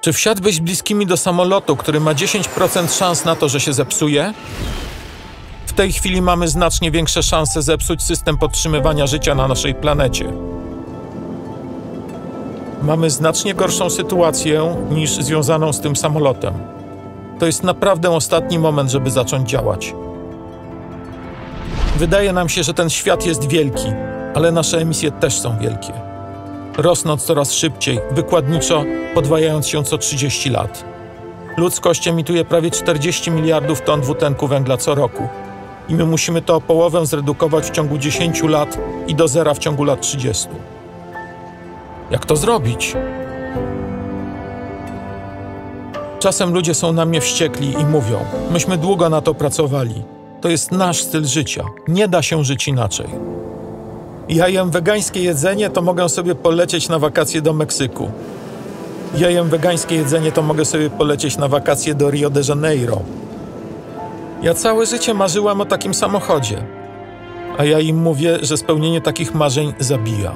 Czy wsiadłbyś bliskimi do samolotu, który ma 10% szans na to, że się zepsuje? W tej chwili mamy znacznie większe szanse zepsuć system podtrzymywania życia na naszej planecie. Mamy znacznie gorszą sytuację niż związaną z tym samolotem. To jest naprawdę ostatni moment, żeby zacząć działać. Wydaje nam się, że ten świat jest wielki, ale nasze emisje też są wielkie. Rosną coraz szybciej, wykładniczo, podwajając się co 30 lat. Ludzkość emituje prawie 40 miliardów ton dwutlenku węgla co roku. I my musimy to o połowę zredukować w ciągu 10 lat i do zera w ciągu lat 30. Jak to zrobić? Czasem ludzie są na mnie wściekli i mówią: myśmy długo na to pracowali. To jest nasz styl życia. Nie da się żyć inaczej. Ja jem wegańskie jedzenie, to mogę sobie polecieć na wakacje do Meksyku. Ja jem wegańskie jedzenie, to mogę sobie polecieć na wakacje do Rio de Janeiro. Ja całe życie marzyłam o takim samochodzie. A ja im mówię, że spełnienie takich marzeń zabija.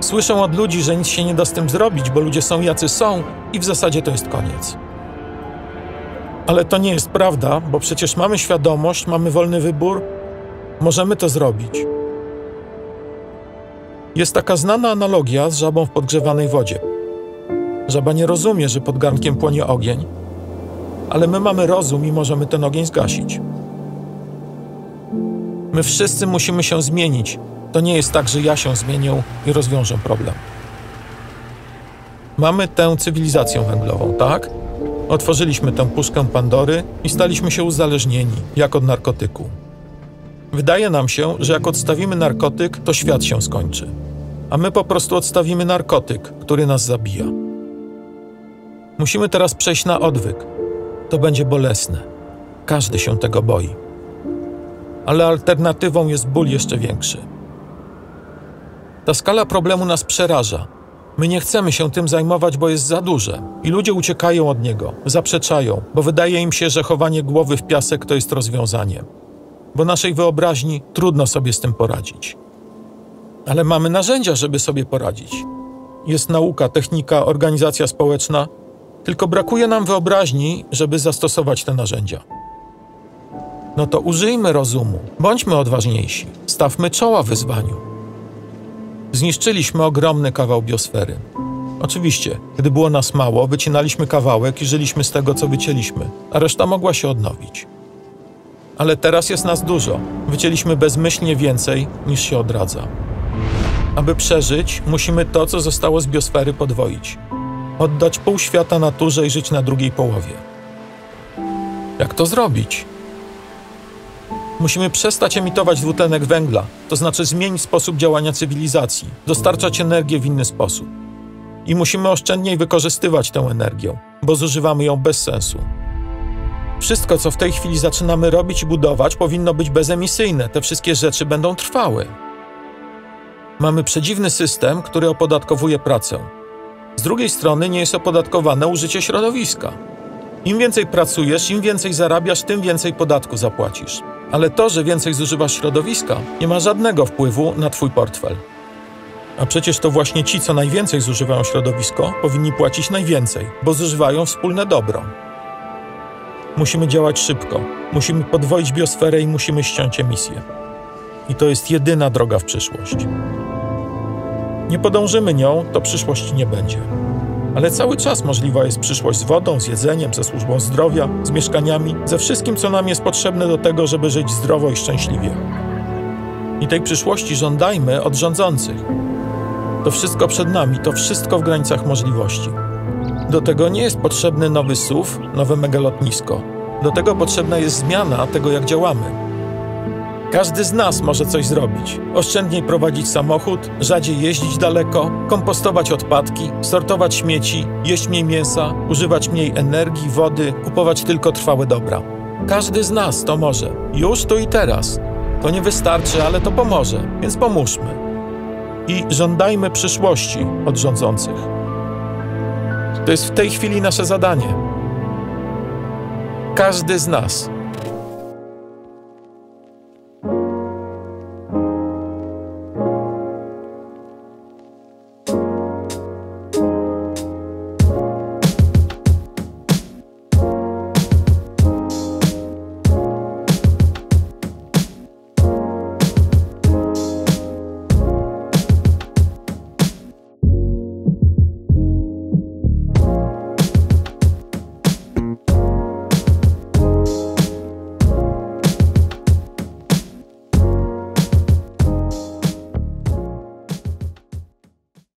Słyszę od ludzi, że nic się nie da z tym zrobić, bo ludzie są jacy są i w zasadzie to jest koniec. Ale to nie jest prawda, bo przecież mamy świadomość, mamy wolny wybór, możemy to zrobić. Jest taka znana analogia z żabą w podgrzewanej wodzie. Żaba nie rozumie, że pod garnkiem płonie ogień, ale my mamy rozum i możemy ten ogień zgasić. My wszyscy musimy się zmienić. To nie jest tak, że ja się zmienię i rozwiążę problem. Mamy tę cywilizację węglową, tak? Otworzyliśmy tę puszkę Pandory i staliśmy się uzależnieni, jak od narkotyku. Wydaje nam się, że jak odstawimy narkotyk, to świat się skończy. A my po prostu odstawimy narkotyk, który nas zabija. Musimy teraz przejść na odwyk. To będzie bolesne. Każdy się tego boi. Ale alternatywą jest ból jeszcze większy. Ta skala problemu nas przeraża. My nie chcemy się tym zajmować, bo jest za duże. I ludzie uciekają od niego, zaprzeczają, bo wydaje im się, że chowanie głowy w piasek to jest rozwiązanie. Bo naszej wyobraźni trudno sobie z tym poradzić. Ale mamy narzędzia, żeby sobie poradzić. Jest nauka, technika, organizacja społeczna, tylko brakuje nam wyobraźni, żeby zastosować te narzędzia. No to użyjmy rozumu, bądźmy odważniejsi, stawmy czoła wyzwaniu. Zniszczyliśmy ogromny kawał biosfery. Oczywiście, gdy było nas mało, wycinaliśmy kawałek i żyliśmy z tego, co wycięliśmy, a reszta mogła się odnowić. Ale teraz jest nas dużo. Wycięliśmy bezmyślnie więcej, niż się odradza. Aby przeżyć, musimy to, co zostało z biosfery, podwoić. Oddać pół świata naturze i żyć na drugiej połowie. Jak to zrobić? Musimy przestać emitować dwutlenek węgla, to znaczy zmienić sposób działania cywilizacji, dostarczać energię w inny sposób. I musimy oszczędniej wykorzystywać tę energię, bo zużywamy ją bez sensu. Wszystko, co w tej chwili zaczynamy robić i budować, powinno być bezemisyjne. Te wszystkie rzeczy będą trwały. Mamy przedziwny system, który opodatkowuje pracę. Z drugiej strony nie jest opodatkowane użycie środowiska. Im więcej pracujesz, im więcej zarabiasz, tym więcej podatku zapłacisz. Ale to, że więcej zużywasz środowiska, nie ma żadnego wpływu na twój portfel. A przecież to właśnie ci, co najwięcej zużywają środowisko, powinni płacić najwięcej, bo zużywają wspólne dobro. Musimy działać szybko, musimy podwoić biosferę i musimy ściąć emisję. I to jest jedyna droga w przyszłość. Nie podążymy nią, to przyszłości nie będzie. Ale cały czas możliwa jest przyszłość z wodą, z jedzeniem, ze służbą zdrowia, z mieszkaniami, ze wszystkim, co nam jest potrzebne do tego, żeby żyć zdrowo i szczęśliwie. I tej przyszłości żądajmy od rządzących. To wszystko przed nami, to wszystko w granicach możliwości. Do tego nie jest potrzebny nowy SUV, nowe megalotnisko. Do tego potrzebna jest zmiana tego, jak działamy. Każdy z nas może coś zrobić. Oszczędniej prowadzić samochód, rzadziej jeździć daleko, kompostować odpadki, sortować śmieci, jeść mniej mięsa, używać mniej energii, wody, kupować tylko trwałe dobra. Każdy z nas to może. Już tu i teraz. To nie wystarczy, ale to pomoże, więc pomóżmy. I żądajmy przyszłości od rządzących. To jest w tej chwili nasze zadanie. Każdy z nas.